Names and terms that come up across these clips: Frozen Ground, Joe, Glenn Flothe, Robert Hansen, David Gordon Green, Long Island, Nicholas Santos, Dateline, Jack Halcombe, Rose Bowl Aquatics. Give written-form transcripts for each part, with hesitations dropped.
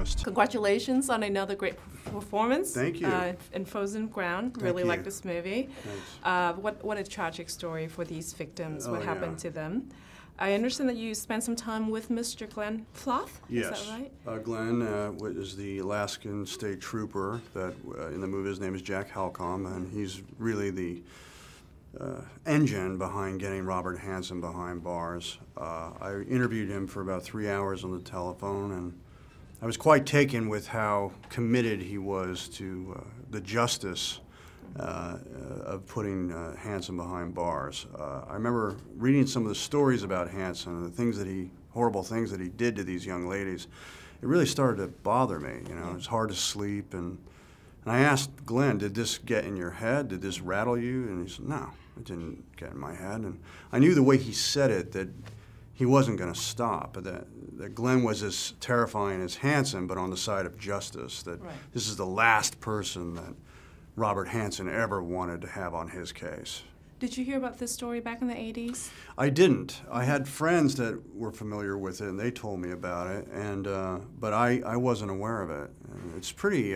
first. Congratulations on another great performance. Thank you. In Frozen Ground. Really like this movie. What a tragic story for these victims, what happened to them. I understand that you spent some time with Mr. Glenn Flothe, is that right? Glenn is the Alaskan state trooper that in the movie, his name is Jack Halcombe, and he's really the engine behind getting Robert Hansen behind bars. I interviewed him for about 3 hours on the telephone, and I was quite taken with how committed he was to the justice of putting Hansen behind bars. I remember reading some of the stories about Hansen and the things that he, horrible things that he did to these young ladies. It really started to bother me, you know. It was hard to sleep, and I asked Glenn, did this get in your head? Did this rattle you? And he said, no, it didn't get in my head. And I knew the way he said it that he wasn't going to stop, but that Glenn was as terrifying as Hansen, but on the side of justice, that this is the last person that Robert Hansen ever wanted to have on his case. Did you hear about this story back in the 80s? I didn't. I had friends that were familiar with it, and they told me about it, and but I wasn't aware of it. And it's pretty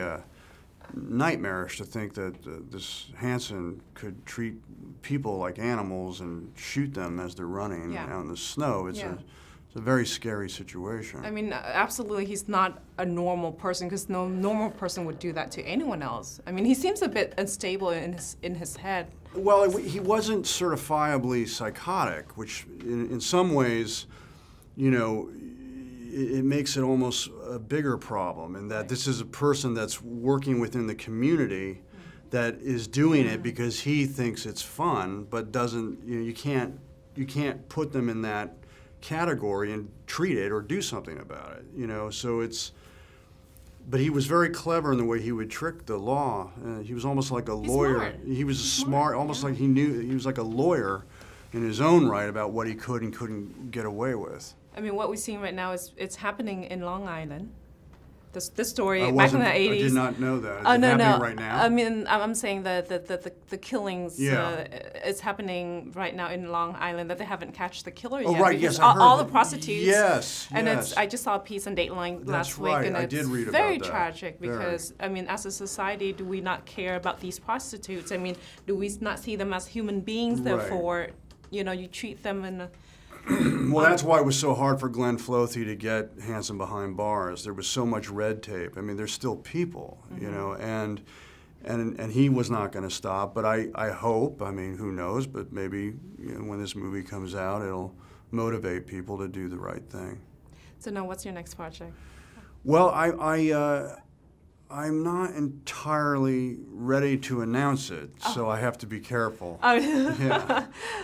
nightmarish to think that this Hansen could treat people like animals and shoot them as they're running out in the snow. It's a very scary situation. I mean, absolutely, he's not a normal person, because no normal person would do that to anyone else. I mean, he seems a bit unstable in his head. Well, he wasn't certifiably psychotic, which in some ways, you know, it makes it almost a bigger problem, in that this is a person that's working within the community that is doing it because he thinks it's fun, but doesn't, you know, you can't put them in that category and treat it or do something about it, you know. So it's, but he was very clever in the way he would trick the law. He was almost like a lawyer. Smart. He was smart, almost like he knew, he was like a lawyer in his own right about what he could and couldn't get away with. I mean, what we're seeing right now is it's happening in Long Island. This story back in the 80s. I did not know that. Is it happening right now? I mean, I'm saying that the killings is happening right now in Long Island, that they haven't catched the killer yet. Oh, right, yes, I heard all the prostitutes. Yes, and it's, I just saw a piece on Dateline last week, and I did read about that. Very tragic, because, I mean, as a society, do we not care about these prostitutes? I mean, do we not see them as human beings, therefore, you know, you treat them in a... Well, that's why it was so hard for Glenn Flothe to get Hansen behind bars. There was so much red tape. I mean, they're still people, you know, and he was not going to stop. But I hope, I mean, who knows, but maybe, you know, when this movie comes out, it'll motivate people to do the right thing. So now what's your next project? Well, I'm not entirely ready to announce it, so I have to be careful.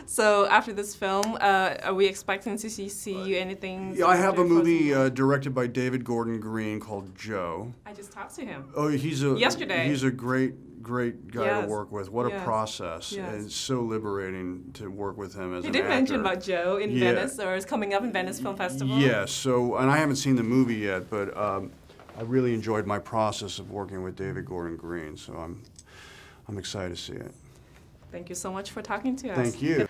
So after this film, are we expecting to see you anything? Yeah, I have a movie directed by David Gordon Green called Joe. I just talked to him. Oh, he's a great guy to work with. What a process. It's so liberating to work with him as an actor. You did mention about Joe in Venice, or is coming up in Venice Film Festival. Yeah, so, and I haven't seen the movie yet, but I really enjoyed my process of working with David Gordon Green, so I'm excited to see it. Thank you so much for talking to us. Thank you.